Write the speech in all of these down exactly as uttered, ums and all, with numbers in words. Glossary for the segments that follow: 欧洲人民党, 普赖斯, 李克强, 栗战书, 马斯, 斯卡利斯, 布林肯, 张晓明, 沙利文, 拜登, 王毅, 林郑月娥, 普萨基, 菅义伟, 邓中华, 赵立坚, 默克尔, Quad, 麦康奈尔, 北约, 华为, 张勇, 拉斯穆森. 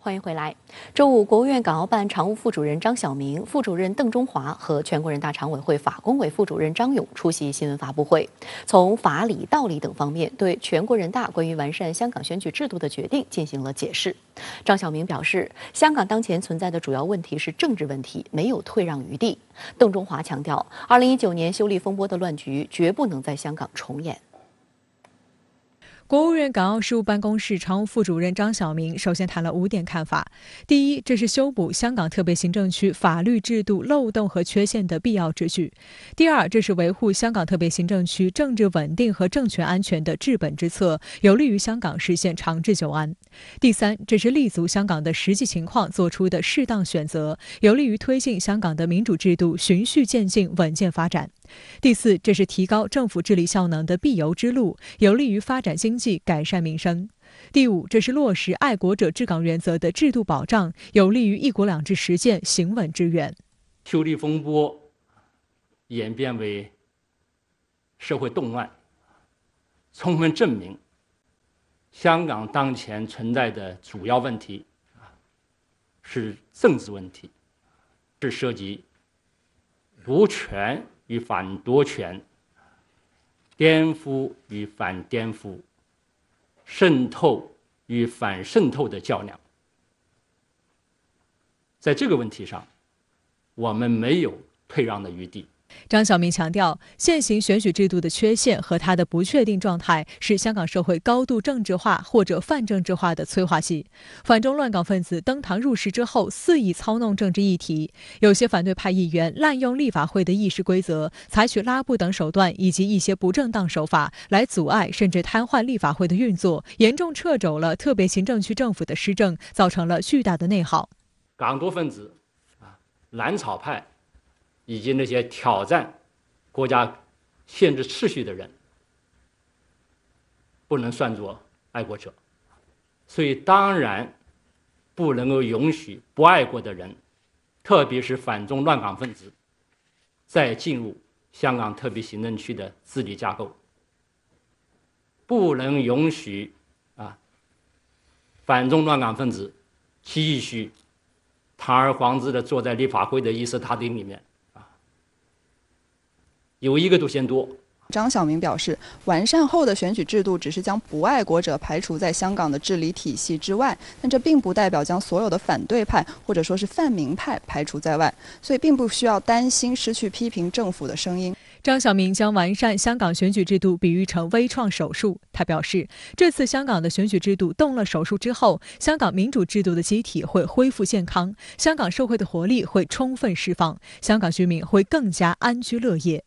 欢迎回来。周五，国务院港澳办常务副主任张晓明、副主任邓中华和全国人大常委会法工委副主任张勇出席新闻发布会，从法理、道理等方面对全国人大关于完善香港选举制度的决定进行了解释。张晓明表示，香港当前存在的主要问题是政治问题，没有退让余地。邓中华强调，二零一九年修例风波的乱局绝不能在香港重演。 国务院港澳事务办公室常务副主任张晓明首先谈了五点看法。第一，这是修补香港特别行政区法律制度漏洞和缺陷的必要之举；第二，这是维护香港特别行政区政治稳定和政权安全的治本之策，有利于香港实现长治久安；第三，这是立足香港的实际情况做出的适当选择，有利于推进香港的民主制度循序渐进、稳健发展。 第四，这是提高政府治理效能的必由之路，有利于发展经济、改善民生。第五，这是落实爱国者治港原则的制度保障，有利于“一国两制”实践行稳致远。修例风波演变为社会动乱，充分证明香港当前存在的主要问题是政治问题，是涉及独权。 与反夺权、颠覆与反颠覆、渗透与反渗透的较量，在这个问题上，我们没有退让的余地。 张晓明强调，现行选举制度的缺陷和它的不确定状态是香港社会高度政治化或者泛政治化的催化剂。反中乱港分子登堂入室之后，肆意操弄政治议题；有些反对派议员滥用立法会的议事规则，采取拉布等手段以及一些不正当手法来阻碍甚至瘫痪立法会的运作，严重掣肘了特别行政区政府的施政，造成了巨大的内耗。港独分子、啊，蓝草派。 以及那些挑战国家宪制秩序的人，不能算作爱国者，所以当然不能够允许不爱国的人，特别是反中乱港分子，再进入香港特别行政区的治理架构，不能允许啊反中乱港分子继续堂而皇之的坐在立法会的议事大厅里面。 有一个都嫌多。张晓明表示，完善后的选举制度只是将不爱国者排除在香港的治理体系之外，但这并不代表将所有的反对派或者说是泛民派排除在外，所以并不需要担心失去批评政府的声音。 张晓明将完善香港选举制度比喻成微创手术。他表示，这次香港的选举制度动了手术之后，香港民主制度的机体会恢复健康，香港社会的活力会充分释放，香港居民会更加安居乐业。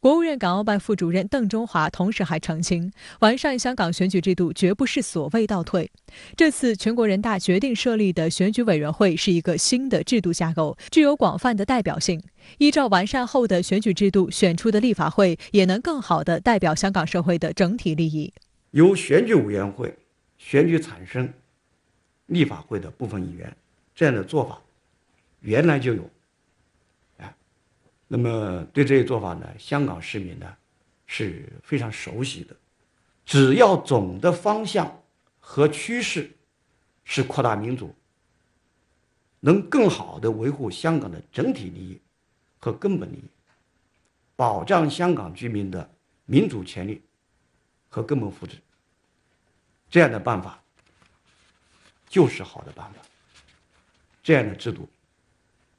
国务院港澳办副主任邓中华同时还澄清，完善香港选举制度绝不是所谓倒退。这次全国人大决定设立的选举委员会是一个新的制度架构，具有广泛的代表性。 依照完善后的选举制度选出的立法会，也能更好地代表香港社会的整体利益。由选举委员会选举产生立法会的部分议员，这样的做法原来就有，哎，那么对这些做法呢，香港市民呢是非常熟悉的。只要总的方向和趋势是扩大民主，能更好地维护香港的整体利益。 和根本利益，保障香港居民的民主权利和根本福祉，这样的办法就是好的办法，这样的制度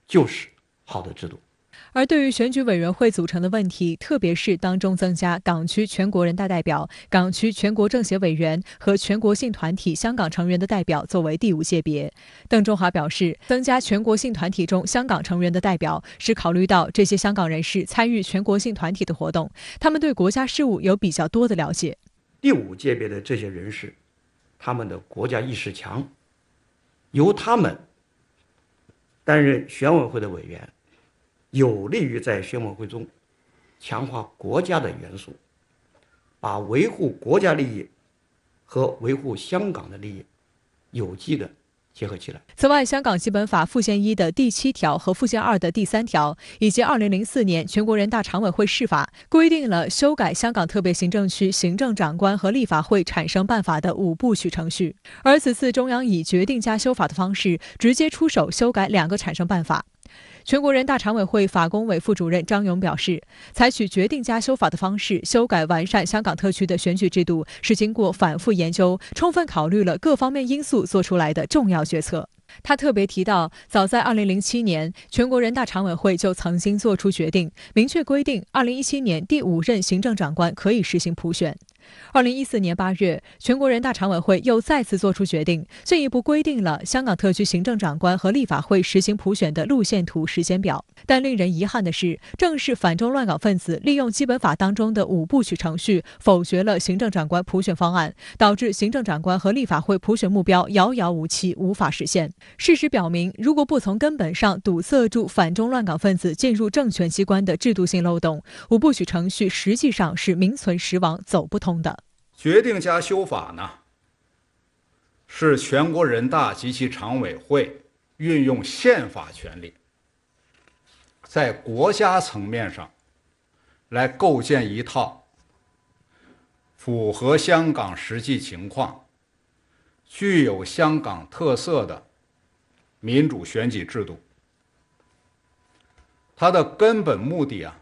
就是好的制度。 而对于选举委员会组成的问题，特别是当中增加港区全国人大代表、港区全国政协委员和全国性团体香港成员的代表作为第五界别，邓中华表示，增加全国性团体中香港成员的代表，是考虑到这些香港人士参与全国性团体的活动，他们对国家事务有比较多的了解。第五界别的这些人士，他们的国家意识强，由他们担任选委会的委员。 有利于在选委会中强化国家的元素，把维护国家利益和维护香港的利益有机的结合起来。此外，香港基本法附件一的第七条和附件二的第三条，以及二零零四年全国人大常委会释法，规定了修改香港特别行政区行政长官和立法会产生办法的五部曲程序。而此次中央以决定加修法的方式，直接出手修改两个产生办法。 全国人大常委会法工委副主任张勇表示，采取决定加修法的方式修改完善香港特区的选举制度，是经过反复研究、充分考虑了各方面因素做出来的重要决策。他特别提到，早在二零零七年，全国人大常委会就曾经作出决定，明确规定二零一七年第五任行政长官可以实行普选。 二零一四年八月，全国人大常委会又再次作出决定，进一步规定了香港特区行政长官和立法会实行普选的路线图、时间表。但令人遗憾的是，正是反中乱港分子利用基本法当中的五部曲程序，否决了行政长官普选方案，导致行政长官和立法会普选目标遥遥无期，无法实现。事实表明，如果不从根本上堵塞住反中乱港分子进入政权机关的制度性漏洞，五部曲程序实际上是名存实亡，走不通。 决定加修法呢，是全国人大及其常委会运用宪法权力，在国家层面上来构建一套符合香港实际情况、具有香港特色的民主选举制度。它的根本目的啊，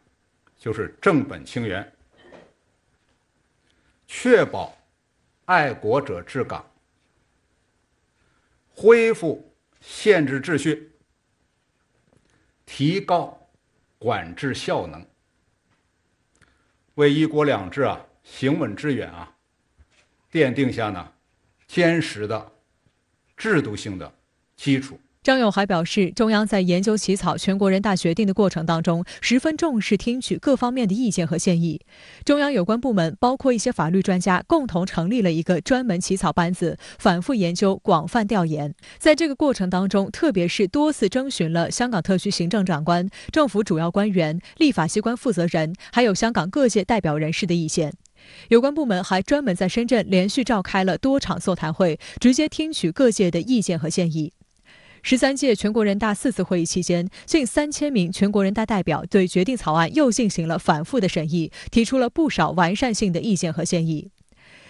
就是正本清源。 确保爱国者治港，恢复宪制秩序，提高管治效能，为一国两制啊行稳致远啊奠定下呢坚实的制度性的基础。 张勇还表示，中央在研究起草全国人大决定的过程当中，十分重视听取各方面的意见和建议。中央有关部门，包括一些法律专家，共同成立了一个专门起草班子，反复研究、广泛调研。在这个过程当中，特别是多次征询了香港特区行政长官、政府主要官员、立法机关负责人，还有香港各界代表人士的意见。 有关部门还专门在深圳连续召开了多场座谈会，直接听取各界的意见和建议。 十三届全国人大四次会议期间，近三千名全国人大代表对决定草案又进行了反复的审议，提出了不少完善性的意见和建议。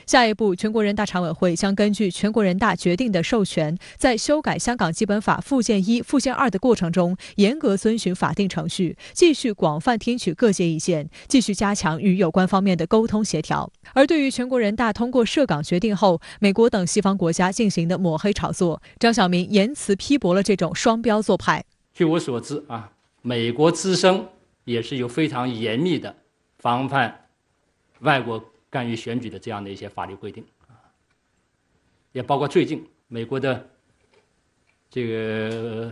下一步，全国人大常委会将根据全国人大决定的授权，在修改香港基本法附件一、附件二的过程中，严格遵循法定程序，继续广泛听取各界意见，继续加强与有关方面的沟通协调。而对于全国人大通过涉港决定后，美国等西方国家进行的抹黑炒作，张晓明严词批驳了这种双标做派。据我所知啊，美国之声也是有非常严密的防范外国 干预选举的这样的一些法律规定啊，也包括最近美国的这个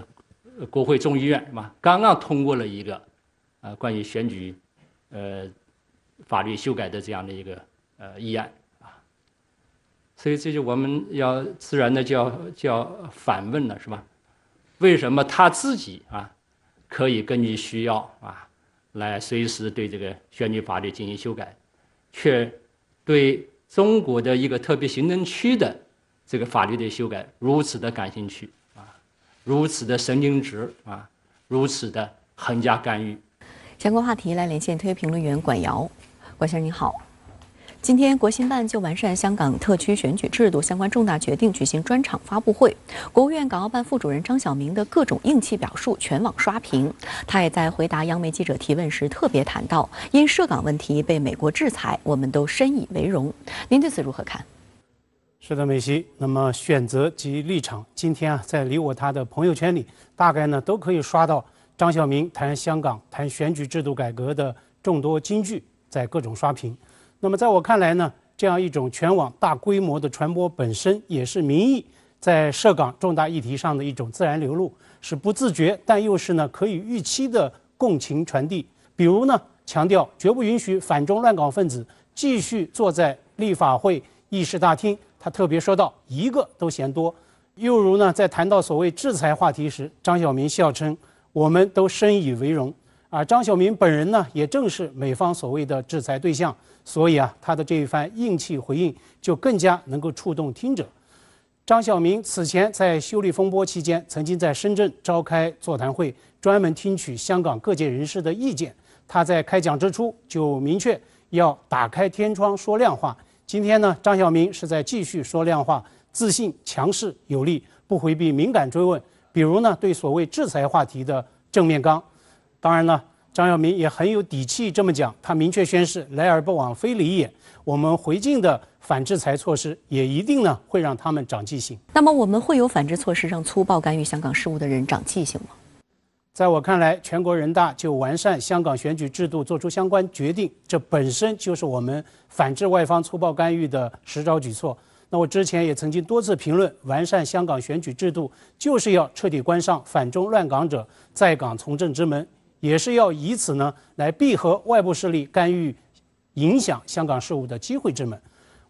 国会众议院是吧，刚刚通过了一个啊关于选举呃法律修改的这样的一个呃议案啊，所以这就我们要自然的就要就要反问了是吧？为什么他自己啊可以根据需要啊来随时对这个选举法律进行修改，却 对中国的一个特别行政区的这个法律的修改如此的感兴趣啊，如此的神经质啊，如此的横加干预。相关话题来连线推评论员管瑶，管先生您好。今天国新办就完善香港特区选举制度相关重大决定举行专场发布会，国务院港澳办副主任张晓明的各种硬气表述全网刷屏。他也在回答央媒记者提问时特别谈到，因涉港问题被美国制裁，我们都深以为荣。您对此如何看？是的，美西。那么选择及立场，今天啊，在你我他的朋友圈里，大概呢都可以刷到张晓明谈香港、谈选举制度改革的众多金句，在各种刷屏。 那么，在我看来呢，这样一种全网大规模的传播本身也是民意在涉港重大议题上的一种自然流露，是不自觉但又是呢可以预期的共情传递。比如呢，强调绝不允许反中乱港分子继续坐在立法会议事大厅，他特别说到一个都嫌多。又如呢，在谈到所谓制裁话题时，张晓明笑称我们都深以为荣。 而张晓明本人呢，也正是美方所谓的制裁对象，所以啊，他的这一番硬气回应就更加能够触动听者。张晓明此前在修例风波期间，曾经在深圳召开座谈会，专门听取香港各界人士的意见。他在开讲之初就明确要打开天窗说亮话。今天呢，张晓明是在继续说亮话，自信、强势、有力，不回避敏感追问。比如呢，对所谓制裁话题的正面刚。当然呢，张晓明也很有底气这么讲，他明确宣示来而不往非礼也。我们回敬的反制裁措施也一定呢会让他们长记性。那么我们会有反制措施让粗暴干预香港事务的人长记性吗？在我看来，全国人大就完善香港选举制度作出相关决定，这本身就是我们反制外方粗暴干预的实招举措。那我之前也曾经多次评论，完善香港选举制度就是要彻底关上反中乱港者在港从政之门，也是要以此呢来闭合外部势力干预、影响香港事务的机会之门。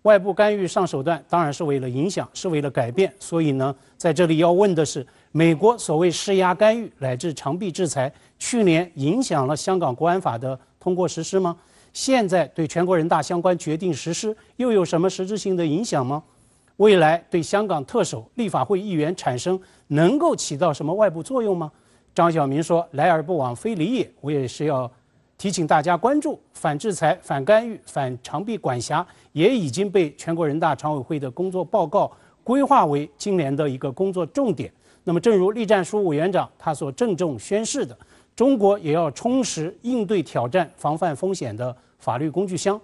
外部干预上手段当然是为了影响，是为了改变。所以呢，在这里要问的是，美国所谓施压干预乃至长臂制裁，去年影响了香港国安法的通过实施吗？现在对全国人大相关决定实施又有什么实质性的影响吗？未来对香港特首、立法会议员产生能够起到什么外部作用吗？张晓明说：“来而不往非礼也。”我也是要提醒大家关注，反制裁、反干预、反长臂管辖也已经被全国人大常委会的工作报告规划为今年的一个工作重点。那么，正如栗战书委员长他所郑重宣示的，中国也要充实应对挑战、防范风险的法律工具箱。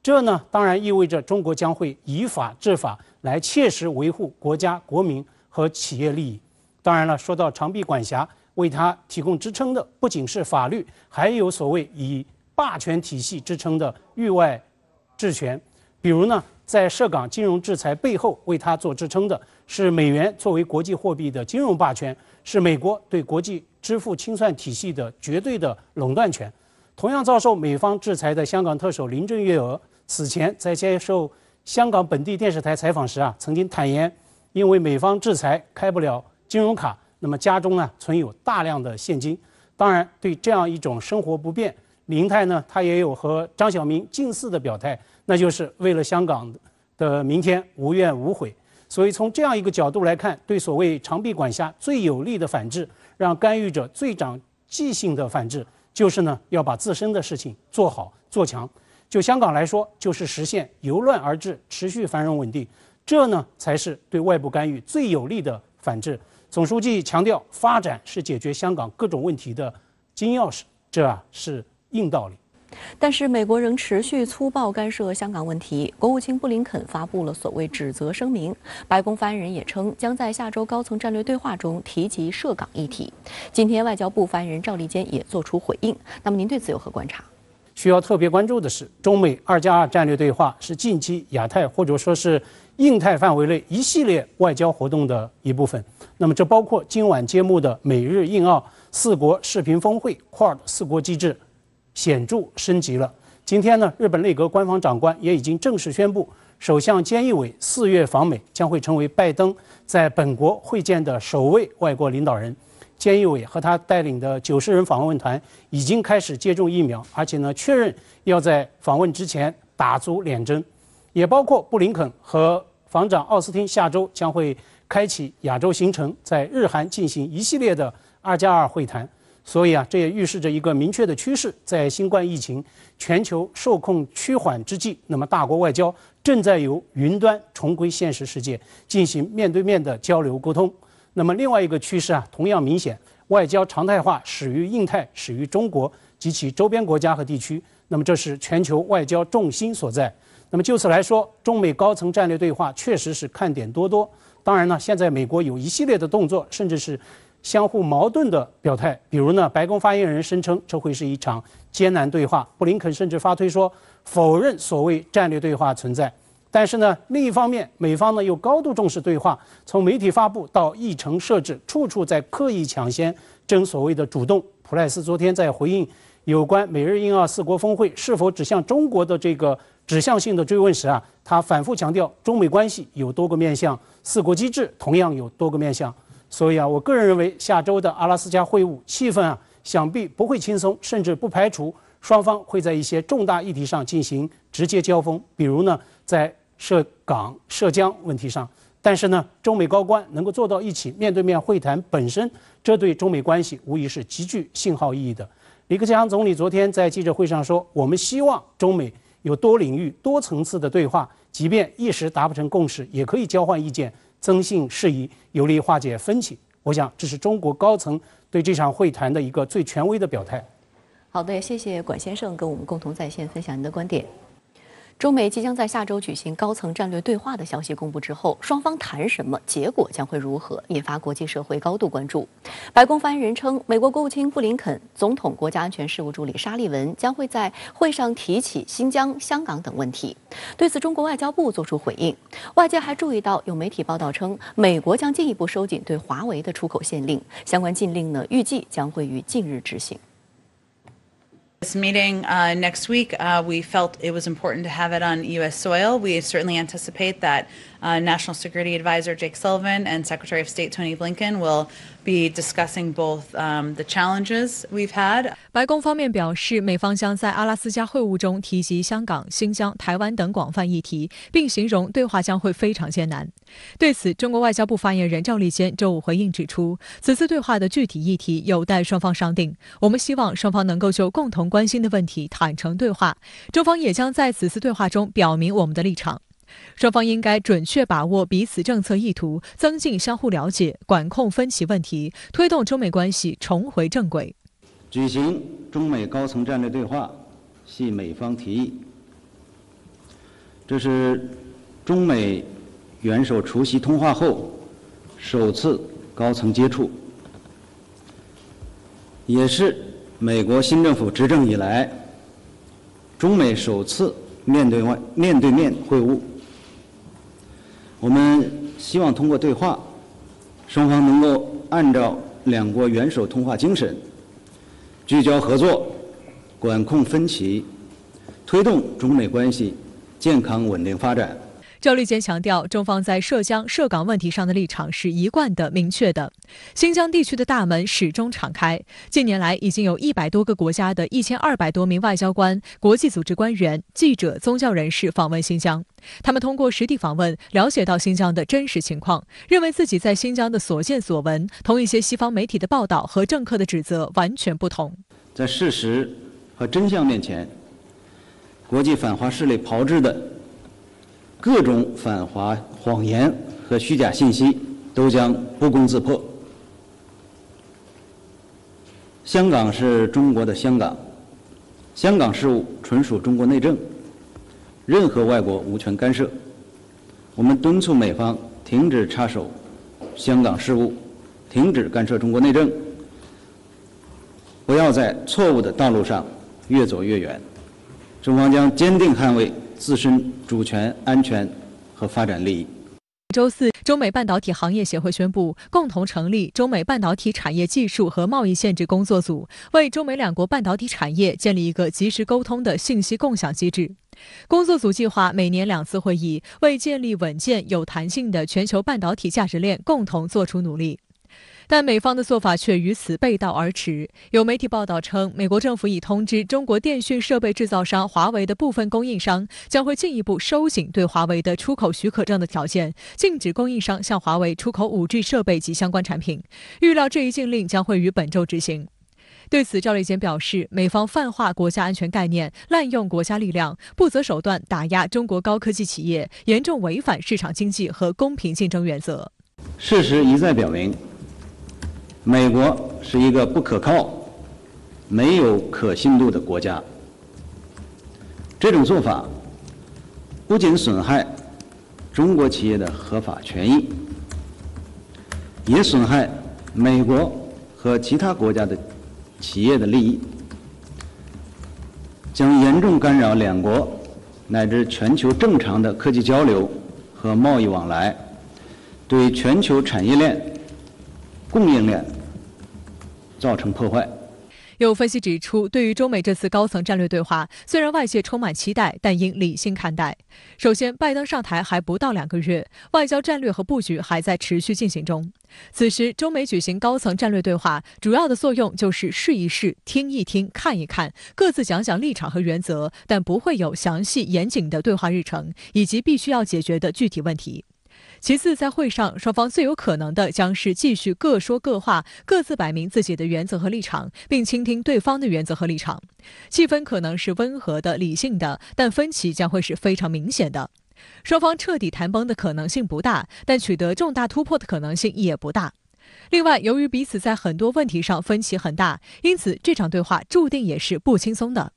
这呢，当然意味着中国将会以法治法来切实维护国家、国民和企业利益。当然了，说到长臂管辖，为它提供支撑的不仅是法律，还有所谓以霸权体系支撑的域外治权。比如呢，在涉港金融制裁背后，为它做支撑的是美元作为国际货币的金融霸权，是美国对国际支付清算体系的绝对的垄断权。同样遭受美方制裁的香港特首林郑月娥，此前在接受香港本地电视台采访时啊，曾经坦言，因为美方制裁开不了金融卡，那么家中呢存有大量的现金。当然，对这样一种生活不便，林太呢她也有和张晓明近似的表态，那就是为了香港的明天，无怨无悔。所以从这样一个角度来看，对所谓长臂管辖最有力的反制，让干预者最长记性的反制，就是呢要把自身的事情做好做强。就香港来说，就是实现由乱而治，持续繁荣稳定，这呢才是对外部干预最有力的反制。总书记强调，发展是解决香港各种问题的金钥匙，这啊是硬道理。但是美国仍持续粗暴干涉香港问题。国务卿布林肯发布了所谓指责声明，白宫发言人也称将在下周高层战略对话中提及涉港议题。今天外交部发言人赵立坚也做出回应。那么您对此有何观察？需要特别关注的是，中美二加二战略对话是近期亚太或者说是印太范围内一系列外交活动的一部分。那么这包括今晚揭幕的美日印澳四国视频峰会 Quad 四国机制显著升级了。今天呢，日本内阁官方长官也已经正式宣布，首相菅义伟四月访美将会成为拜登在本国会见的首位外国领导人。菅义伟和他带领的九十人访问团已经开始接种疫苗，而且呢，确认要在访问之前打足两针。也包括布林肯和防长奥斯汀下周将会开启亚洲行程，在日韩进行一系列的二加二会谈。所以啊，这也预示着一个明确的趋势，在新冠疫情全球受控趋缓之际，那么大国外交正在由云端重归现实世界，进行面对面的交流沟通。那么另外一个趋势啊，同样明显，外交常态化始于印太，始于中国及其周边国家和地区。那么这是全球外交重心所在。那么就此来说，中美高层战略对话确实是看点多多。当然呢，现在美国有一系列的动作，甚至是相互矛盾的表态。比如呢，白宫发言人声称这会是一场艰难对话，布林肯甚至发推说否认所谓战略对话存在。但是呢，另一方面，美方呢又高度重视对话，从媒体发布到议程设置，处处在刻意抢先争所谓的主动。普赖斯昨天在回应有关美日印澳四国峰会是否指向中国的这个指向性的追问时啊，他反复强调，中美关系有多个面向，四国机制同样有多个面向。所以啊，我个人认为，下周的阿拉斯加会晤气氛啊，想必不会轻松，甚至不排除双方会在一些重大议题上进行直接交锋，比如呢，在涉港、涉疆问题上。但是呢，中美高官能够坐到一起面对面会谈本身，这对中美关系无疑是极具信号意义的。李克强总理昨天在记者会上说：“我们希望中美有多领域、多层次的对话，即便一时达不成共识，也可以交换意见，增信释疑，有力化解分歧。”我想，这是中国高层对这场会谈的一个最权威的表态。好的，谢谢管先生跟我们共同在线分享您的观点。 中美即将在下周举行高层战略对话的消息公布之后，双方谈什么，结果将会如何，引发国际社会高度关注。白宫发言人称，美国国务卿布林肯、总统国家安全事务助理沙利文将会在会上提起新疆、香港等问题。对此，中国外交部作出回应。外界还注意到，有媒体报道称，美国将进一步收紧对华为的出口限令，相关禁令呢，预计将会于近日执行。 This meeting uh, next week, uh, we felt it was important to have it on U S soil. We certainly anticipate that uh, National Security Advisor Jake Sullivan and Secretary of State Tony Blinken will be discussing both um, the challenges we've had. 白宫方面表示，美方将在阿拉斯加会晤中提及香港、新疆、台湾等广泛议题，并形容对话将会非常艰难。对此，中国外交部发言人赵立坚周五回应指出，此次对话的具体议题有待双方商定。我们希望双方能够就共同 关心的问题坦诚对话，中方也将在此次对话中表明我们的立场。双方应该准确把握彼此政策意图，增进相互了解，管控分歧问题，推动中美关系重回正轨。举行中美高层战略对话系美方提议，这是中美元首除夕通话后首次高层接触，也是 美国新政府执政以来，中美首次面对外面对面会晤。我们希望通过对话，双方能够按照两国元首通话精神，聚焦合作，管控分歧，推动中美关系健康稳定发展。 赵立坚强调，中方在涉疆、涉港问题上的立场是一贯的、明确的。新疆地区的大门始终敞开。近年来，已经有一百多个国家的一千二百多名外交官、国际组织官员、记者、宗教人士访问新疆。他们通过实地访问，了解到新疆的真实情况，认为自己在新疆的所见所闻，同一些西方媒体的报道和政客的指责完全不同。在事实和真相面前，国际反华势力炮制的 各种反华谎言和虚假信息都将不攻自破。香港是中国的香港，香港事务纯属中国内政，任何外国无权干涉。我们敦促美方停止插手香港事务，停止干涉中国内政，不要在错误的道路上越走越远。中方将坚定捍卫 自身主权、安全和发展利益。周四，中美半导体行业协会宣布，共同成立中美半导体产业技术和贸易限制工作组，为中美两国半导体产业建立一个及时沟通的信息共享机制。 工作组计划每年两次会议，为建立稳健、有弹性的全球半导体价值链共同做出努力。 但美方的做法却与此背道而驰。有媒体报道称，美国政府已通知中国电讯设备制造商华为的部分供应商，将会进一步收紧对华为的出口许可证的条件，禁止供应商向华为出口 五G 设备及相关产品。预料这一禁令将会于本周执行。对此，赵立坚表示，美方泛化国家安全概念，滥用国家力量，不择手段打压中国高科技企业，严重违反市场经济和公平竞争原则。事实一再表明， 美国是一个不可靠、没有可信度的国家。这种做法不仅损害中国企业的合法权益，也损害美国和其他国家的企业的利益，将严重干扰两国乃至全球正常的科技交流和贸易往来，对全球产业链 供应链造成破坏。有分析指出，对于中美这次高层战略对话，虽然外界充满期待，但应理性看待。首先，拜登上台还不到两个月，外交战略和布局还在持续进行中。此时，中美举行高层战略对话，主要的作用就是试一试、听一听、看一看，各自讲讲立场和原则，但不会有详细严谨的对话日程以及必须要解决的具体问题。其次，在会上，双方最有可能的将是继续各说各话，各自摆明自己的原则和立场，并倾听对方的原则和立场。气氛可能是温和的、理性的，但分歧将会是非常明显的。双方彻底谈崩的可能性不大，但取得重大突破的可能性也不大。另外，由于彼此在很多问题上分歧很大，因此这场对话注定也是不轻松的。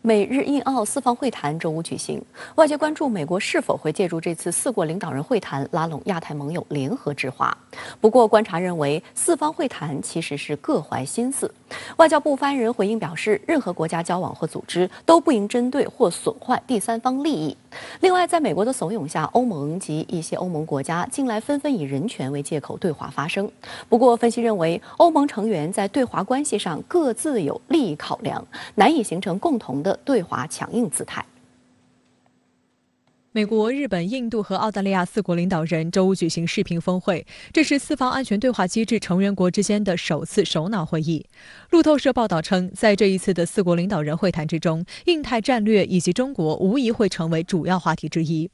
美日印澳四方会谈周五举行，外界关注美国是否会借助这次四国领导人会谈拉拢亚太盟友联合制华。不过，观察认为四方会谈其实是各怀心思。外交部发言人回应表示，任何国家交往或组织都不应针对或损坏第三方利益。另外，在美国的怂恿下，欧盟及一些欧盟国家近来纷纷以人权为借口对华发声。不过，分析认为，欧盟成员在对华关系上各自有利益考量，难以形成共同的 对华强硬姿态。美国、日本、印度和澳大利亚四国领导人周五举行视频峰会，这是四方安全对话机制成员国之间的首次首脑会议。路透社报道称，在这一次的四国领导人会谈之中，印太战略以及中国无疑会成为主要话题之一。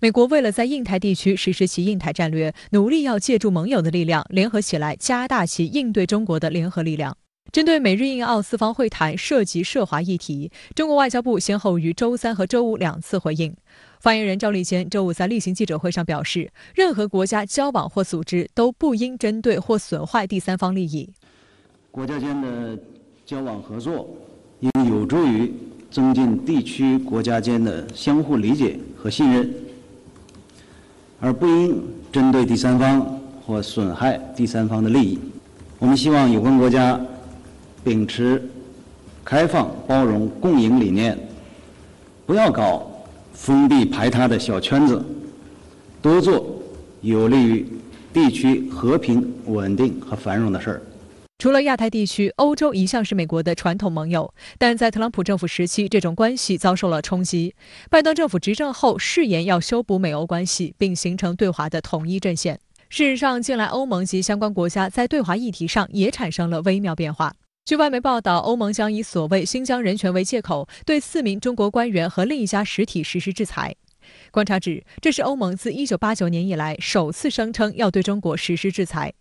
美国为了在印太地区实施其印太战略，努力要借助盟友的力量，联合起来加大其应对中国的联合力量。 针对美日印澳四方会谈涉及涉华议题，中国外交部先后于周三和周五两次回应。发言人赵立坚周五在例行记者会上表示，任何国家交往或组织都不应针对或损坏第三方利益。国家间的交往合作应有助于增进地区国家间的相互理解和信任，而不应针对第三方或损害第三方的利益。我们希望有关国家 秉持开放、包容、共赢理念，不要搞封闭排他的小圈子，多做有利于地区和平、稳定和繁荣的事儿。除了亚太地区，欧洲一向是美国的传统盟友，但在特朗普政府时期，这种关系遭受了冲击。拜登政府执政后，誓言要修补美欧关系，并形成对华的统一阵线。事实上，近来欧盟及相关国家在对华议题上也产生了微妙变化。 据外媒报道，欧盟将以所谓新疆人权为借口，对四名中国官员和另一家实体实施制裁。观察指，这是欧盟自一九八九年以来首次声称要对中国实施制裁。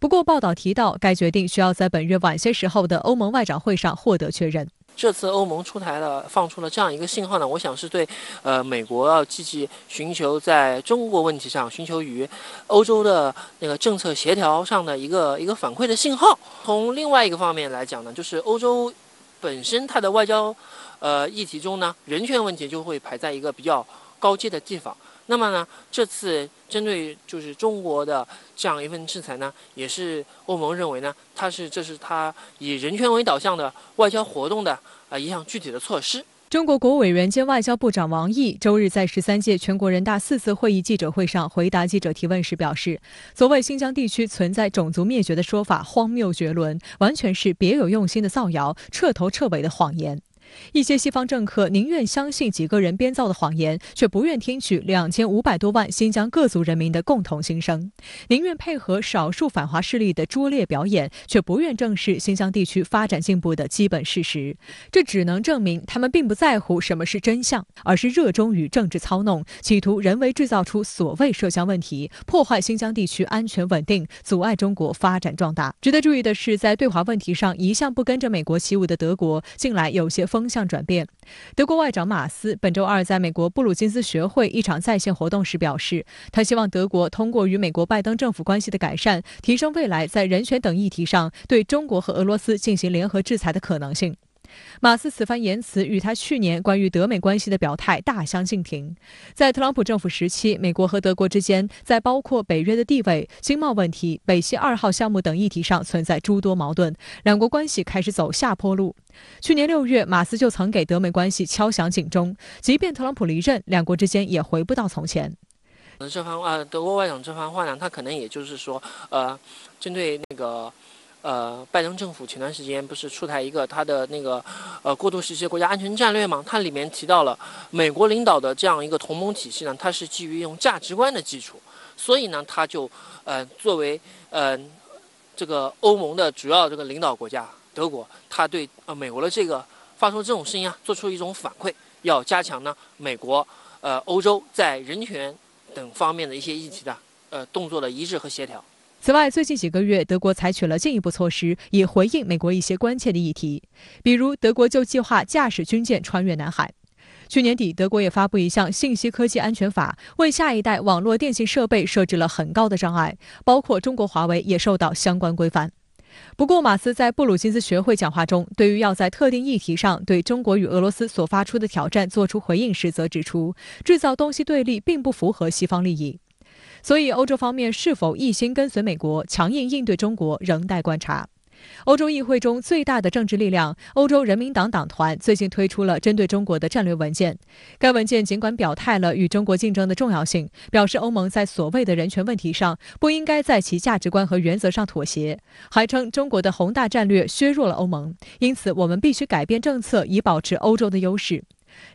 不过，报道提到，该决定需要在本月晚些时候的欧盟外长会上获得确认。 这次欧盟出台了放出了这样一个信号呢，我想是对，呃，美国要积极寻求在中国问题上寻求与欧洲的那个政策协调上的一个一个反馈的信号。从另外一个方面来讲呢，就是欧洲本身它的外交呃议题中呢，人权问题就会排在一个比较高阶的地方。那么呢，这次针对就是中国的这样一份制裁呢，也是欧盟认为呢，它是这是它以人权为导向的外交活动的啊一项具体的措施。中国国务委员兼外交部长王毅周日在十三届全国人大四次会议记者会上回答记者提问时表示，所谓新疆地区存在种族灭绝的说法荒谬绝伦，完全是别有用心的造谣，彻头彻尾的谎言。 一些西方政客宁愿相信几个人编造的谎言，却不愿听取两千五百多万新疆各族人民的共同心声；宁愿配合少数反华势力的拙劣表演，却不愿正视新疆地区发展进步的基本事实。这只能证明他们并不在乎什么是真相，而是热衷于政治操弄，企图人为制造出所谓涉疆问题，破坏新疆地区安全稳定，阻碍中国发展壮大。值得注意的是，在对华问题上一向不跟着美国起舞的德国，近来有些风 风向转变。德国外长马斯本周二在美国布鲁金斯学会一场在线活动时表示，他希望德国通过与美国拜登政府关系的改善，提升未来在人权等议题上对中国和俄罗斯进行联合制裁的可能性。马斯此番言辞与他去年关于德美关系的表态大相径庭。在特朗普政府时期，美国和德国之间在包括北约的地位、经贸问题、北溪二号项目等议题上存在诸多矛盾，两国关系开始走下坡路。 去年六月，马斯就曾给德美关系敲响警钟。即便特朗普离任，两国之间也回不到从前。这番话，德国外长这番话呢，他可能也就是说，呃，针对那个，呃，拜登政府前段时间不是出台一个他的那个，呃，过渡时期国家安全战略嘛？它里面提到了美国领导的这样一个同盟体系呢，它是基于用价值观的基础，所以呢，它就，呃，作为呃，这个欧盟的主要这个领导国家。 德国，他对呃美国的这个发出这种声音啊，做出一种反馈，要加强呢美国、呃欧洲在人权等方面的一些议题的呃动作的一致和协调。此外，最近几个月，德国采取了进一步措施，以回应美国一些关切的议题，比如德国就计划驾驶军舰穿越南海。去年底，德国也发布一项信息科技安全法，为下一代网络电信设备设置了很高的障碍，包括中国华为也受到相关规范。不过，马斯在布鲁金斯学会讲话中，对于要在特定议题上对中国与俄罗斯所发出的挑战做出回应时，则指出，制造东西对立并不符合西方利益。所以，欧洲方面是否一心跟随美国，强硬应对中国，仍待观察。欧洲议会中最大的政治力量——欧洲人民党党团最近推出了针对中国的战略文件。该文件尽管表态了与中国竞争的重要性，表示欧盟在所谓的人权问题上不应该在其价值观和原则上妥协，还称中国的宏大战略削弱了欧盟，因此我们必须改变政策以保持欧洲的优势。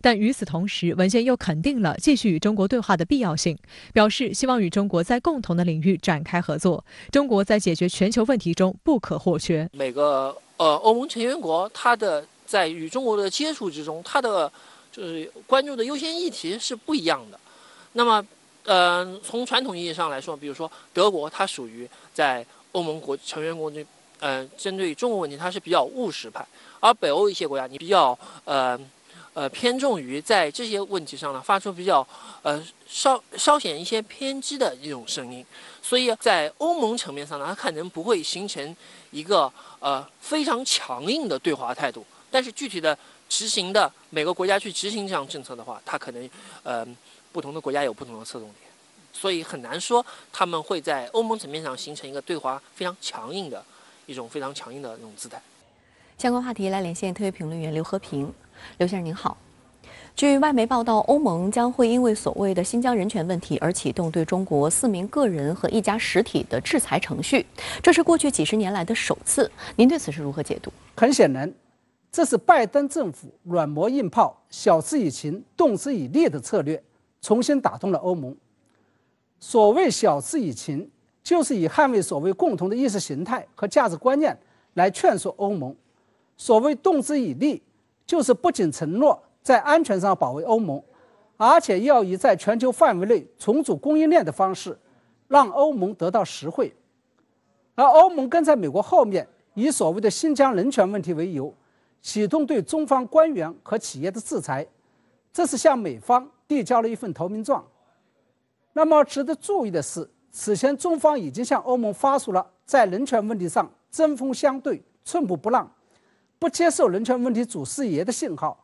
但与此同时，文件又肯定了继续与中国对话的必要性，表示希望与中国在共同的领域展开合作，中国在解决全球问题中不可或缺。每个呃欧盟成员国，它的在与中国的接触之中，它的就是关注的优先议题是不一样的。那么，呃，从传统意义上来说，比如说德国，它属于在欧盟国成员国内，呃，针对中国问题，它是比较务实派；而北欧一些国家，你比较呃。呃，偏重于在这些问题上呢，发出比较呃稍稍显一些偏激的一种声音，所以在欧盟层面上呢，它可能不会形成一个呃非常强硬的对华态度，但是具体的执行的每个国家去执行这样政策的话，它可能呃不同的国家有不同的侧重点，所以很难说他们会在欧盟层面上形成一个对华非常强硬的一种非常强硬的那种姿态。相关话题来连线特约评论员刘和平。刘先生您好，据外媒报道，欧盟将会因为所谓的新疆人权问题而启动对中国四名个人和一家实体的制裁程序，这是过去几十年来的首次。您对此是如何解读？很显然，这是拜登政府软磨硬泡、晓之以情、动之以理的策略，重新打动了欧盟。所谓晓之以情，就是以捍卫所谓共同的意识形态和价值观念来劝说欧盟；所谓动之以理，就是不仅承诺在安全上保卫欧盟，而且要以在全球范围内重组供应链的方式，让欧盟得到实惠。而欧盟跟在美国后面，以所谓的新疆人权问题为由，启动对中方官员和企业的制裁，这是向美方递交了一份投名状。那么值得注意的是，此前中方已经向欧盟发出了在人权问题上针锋相对、寸步不让、不接受人权问题祖师爷的信号，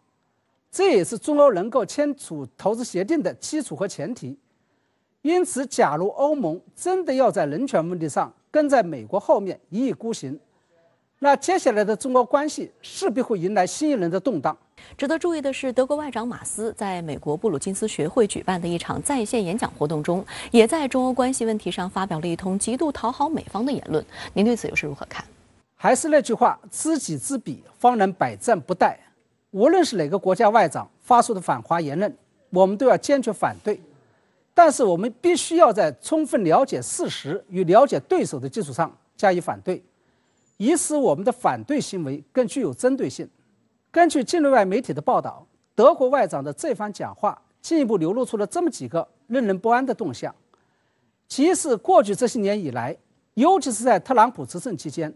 这也是中欧能够签署投资协定的基础和前提。因此，假如欧盟真的要在人权问题上跟在美国后面一意孤行，那接下来的中欧关系势必会迎来新一轮的动荡。值得注意的是，德国外长马斯在美国布鲁金斯学会举办的一场在线演讲活动中，也在中欧关系问题上发表了一通极度讨好美方的言论。您对此又是如何看？还是那句话，知己知彼，方能百战不殆。无论是哪个国家外长发出的反华言论，我们都要坚决反对。但是我们必须要在充分了解事实与了解对手的基础上加以反对，以使我们的反对行为更具有针对性。根据境内外媒体的报道，德国外长的这番讲话进一步流露出了这么几个令人不安的动向：其一是过去这些年以来，尤其是在特朗普执政期间，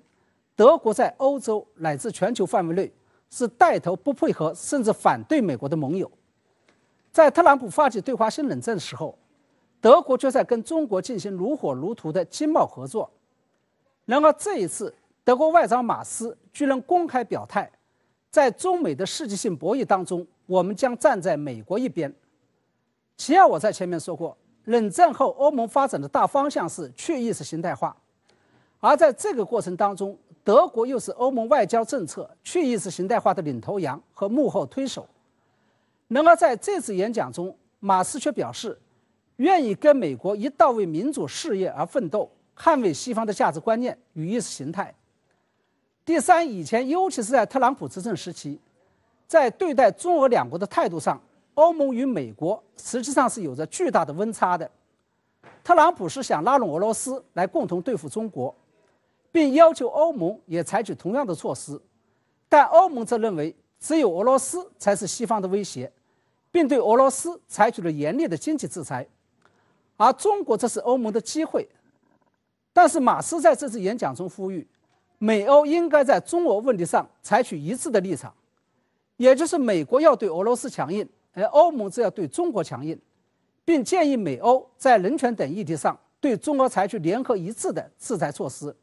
德国在欧洲乃至全球范围内是带头不配合甚至反对美国的盟友。在特朗普发起对华新冷战的时候，德国就在跟中国进行如火如荼的经贸合作。然而这一次，德国外长马斯居然公开表态，在中美的世纪性博弈当中，我们将站在美国一边。其二，我在前面说过，冷战后欧盟发展的大方向是去意识形态化，而在这个过程当中，德国又是欧盟外交政策去意识形态化的领头羊和幕后推手。然而在这次演讲中，马斯却表示愿意跟美国一道为民主事业而奋斗，捍卫西方的价值观念与意识形态。第三，以前尤其是在特朗普执政时期，在对待中俄两国的态度上，欧盟与美国实际上是有着巨大的温差的。特朗普是想拉拢俄罗斯来共同对付中国，并要求欧盟也采取同样的措施，但欧盟则认为只有俄罗斯才是西方的威胁，并对俄罗斯采取了严厉的经济制裁。而中国这是欧盟的机会。但是马斯在这次演讲中呼吁，美欧应该在中俄问题上采取一致的立场，也就是美国要对俄罗斯强硬，而欧盟则要对中国强硬，并建议美欧在人权等议题上对中俄采取联合一致的制裁措施。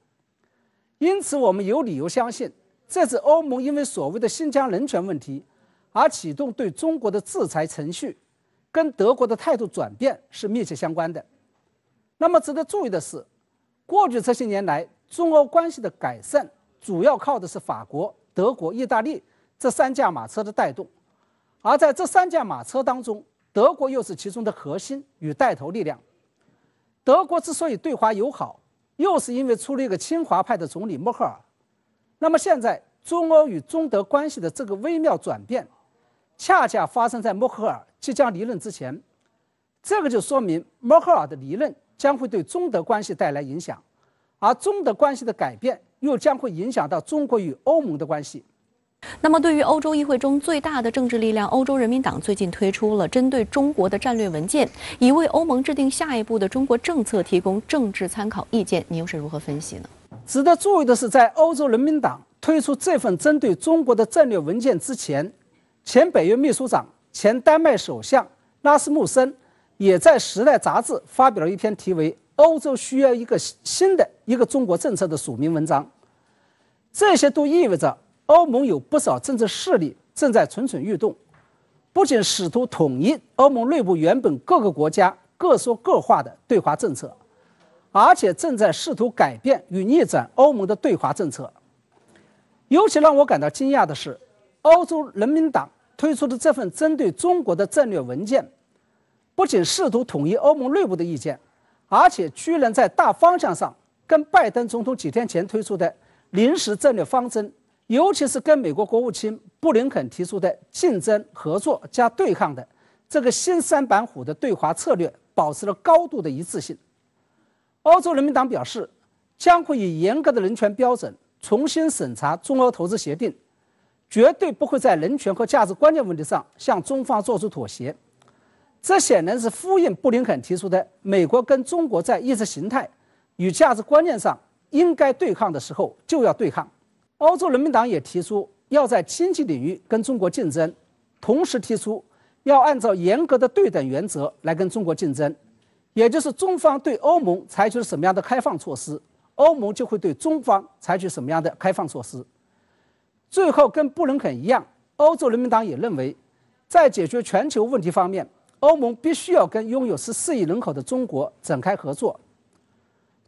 因此，我们有理由相信，这次欧盟因为所谓的新疆人权问题而启动对中国的制裁程序，跟德国的态度转变是密切相关的。那么值得注意的是，过去这些年来，中欧关系的改善主要靠的是法国、德国、意大利这三驾马车的带动，而在这三驾马车当中，德国又是其中的核心与带头力量。德国之所以对华友好，又是因为出了一个亲华派的总理默克尔。那么现在中欧与中德关系的这个微妙转变，恰恰发生在默克尔即将离任之前。这个就说明默克尔的离任将会对中德关系带来影响，而中德关系的改变又将会影响到中国与欧盟的关系。那么，对于欧洲议会中最大的政治力量欧洲人民党，最近推出了针对中国的战略文件，以为欧盟制定下一步的中国政策提供政治参考意见。你又是如何分析呢？值得注意的是，在欧洲人民党推出这份针对中国的战略文件之前，前北约秘书长、前丹麦首相拉斯穆森也在《时代》杂志发表了一篇题为《欧洲需要一个新的一个中国政策》的署名文章。这些都意味着欧盟有不少政治势力正在蠢蠢欲动，不仅试图统一欧盟内部原本各个国家各说各话的对华政策，而且正在试图改变与逆转欧盟的对华政策。尤其让我感到惊讶的是，欧洲人民党推出的这份针对中国的战略文件，不仅试图统一欧盟内部的意见，而且居然在大方向上跟拜登总统几天前推出的临时战略方针，尤其是跟美国国务卿布林肯提出的竞争、合作加对抗的这个新三板斧的对华策略保持了高度的一致性。欧洲人民党表示，将会以严格的人权标准重新审查中欧投资协定，绝对不会在人权和价值观念问题上向中方做出妥协。这显然是呼应布林肯提出的美国跟中国在意识形态与价值观念上应该对抗的时候就要对抗。欧洲人民党也提出要在经济领域跟中国竞争，同时提出要按照严格的对等原则来跟中国竞争，也就是中方对欧盟采取了什么样的开放措施，欧盟就会对中方采取什么样的开放措施。最后，跟布林肯一样，欧洲人民党也认为，在解决全球问题方面，欧盟必须要跟拥有十四亿人口的中国展开合作。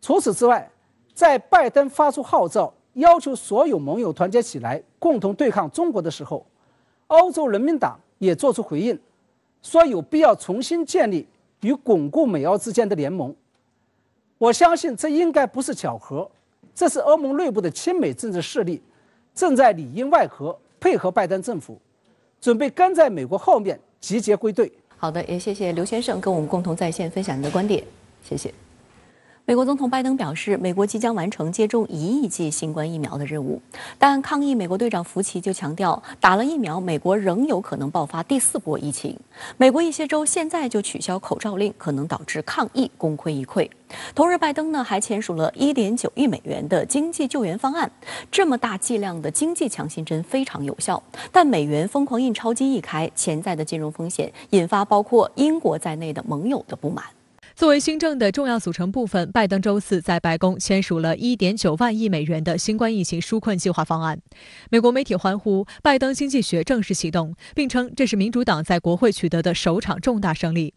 除此之外，在拜登发出号召要求所有盟友团结起来共同对抗中国的时候，欧洲人民党也做出回应，说有必要重新建立与巩固美欧之间的联盟。我相信这应该不是巧合，这是欧盟内部的亲美政治势力正在里应外合，配合拜登政府，准备跟在美国后面集结归队。好的，也谢谢刘先生跟我们共同在线分享你的观点，谢谢。美国总统拜登表示，美国即将完成接种一亿剂新冠疫苗的任务，但抗疫美国队长福奇就强调，打了疫苗，美国仍有可能爆发第四波疫情。美国一些州现在就取消口罩令，可能导致抗疫功亏一篑。同日，拜登呢还签署了 一点九亿美元的经济救援方案。这么大剂量的经济强心针非常有效，但美元疯狂印钞机一开，潜在的金融风险引发包括英国在内的盟友的不满。作为新政的重要组成部分，拜登周四在白宫签署了 一点九万亿美元的新冠疫情纾困计划方案。美国媒体欢呼，拜登经济学正式启动，并称这是民主党在国会取得的首场重大胜利。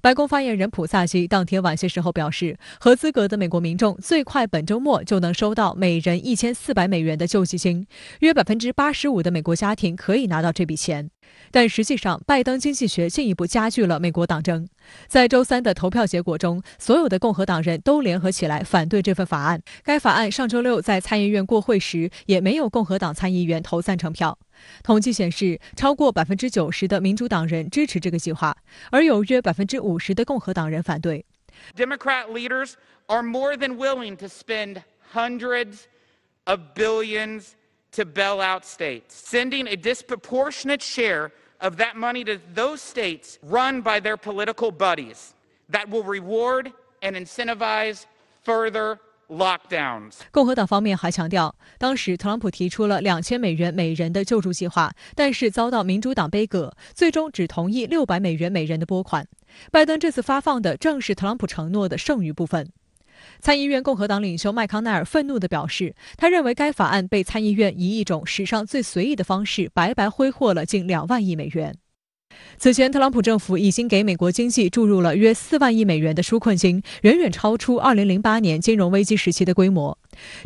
白宫发言人普萨基当天晚些时候表示，合资格的美国民众最快本周末就能收到每人一千四百美元的救济金，约 百分之八十五 的美国家庭可以拿到这笔钱。但实际上，拜登经济学进一步加剧了美国党争。在周三的投票结果中，所有的共和党人都联合起来反对这份法案。该法案上周六在参议院过会时，也没有共和党参议员投赞成票。统计显示，超过 百分之九十 的民主党人支持这个计划，而有约 百分之五十 的共和党人反对。Democrat leaders are more than willing to spend hundreds of billions to bail out states, sending a disproportionate share of that money to those states run by their political buddies. that will reward and incentivize further lockdowns. 共和党方面还强调，当时特朗普提出了两千美元每人的救助计划，但是遭到民主党杯葛，最终只同意六百美元每人的拨款。拜登这次发放的正是特朗普承诺的剩余部分。 参议院共和党领袖麦康奈尔愤怒地表示，他认为该法案被参议院以一种史上最随意的方式白白挥霍了近两万亿美元。此前，特朗普政府已经给美国经济注入了约四万亿美元的纾困金，远远超出二零零八年金融危机时期的规模。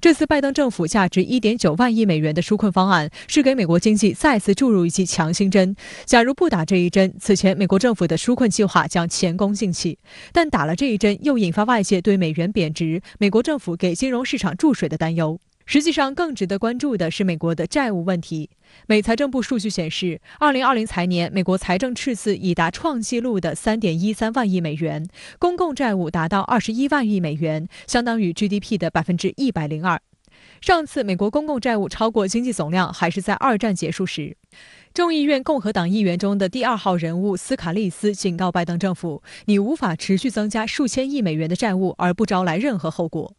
这次拜登政府价值 一点九万亿美元的纾困方案，是给美国经济再次注入一剂强心针。假如不打这一针，此前美国政府的纾困计划将前功尽弃；但打了这一针，又引发外界对美元贬值、美国政府给金融市场注水的担忧。 实际上，更值得关注的是美国的债务问题。美财政部数据显示，二零二零财年美国财政赤字已达创纪录的三点一三万亿美元，公共债务达到二十一万亿美元，相当于 G D P 的百分之一百零二。上次美国公共债务超过经济总量还是在二战结束时。众议院共和党议员中的第二号人物斯卡利斯警告拜登政府：“你无法持续增加数千亿美元的债务而不招来任何后果。”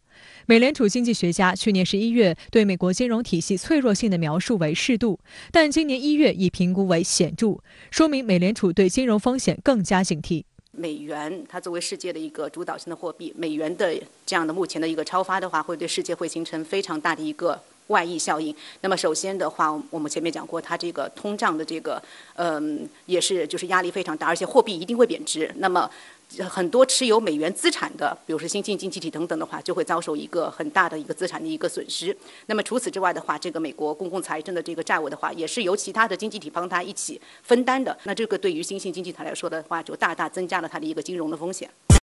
美联储经济学家去年十一月对美国金融体系脆弱性的描述为适度，但今年一月已评估为显著，说明美联储对金融风险更加警惕。美元它作为世界的一个主导性的货币，美元的这样的目前的一个超发的话，会对世界会形成非常大的一个外溢效应。那么首先的话，我们前面讲过，它这个通胀的这个，嗯，也是就是压力非常大，而且货币一定会贬值。那么 很多持有美元资产的，比如说新兴经济体等等的话，就会遭受一个很大的一个资产的一个损失。那么除此之外的话，这个美国公共财政的这个债务的话，也是由其他的经济体帮它一起分担的。那这个对于新兴经济体来说的话，就大大增加了它的一个金融的风险。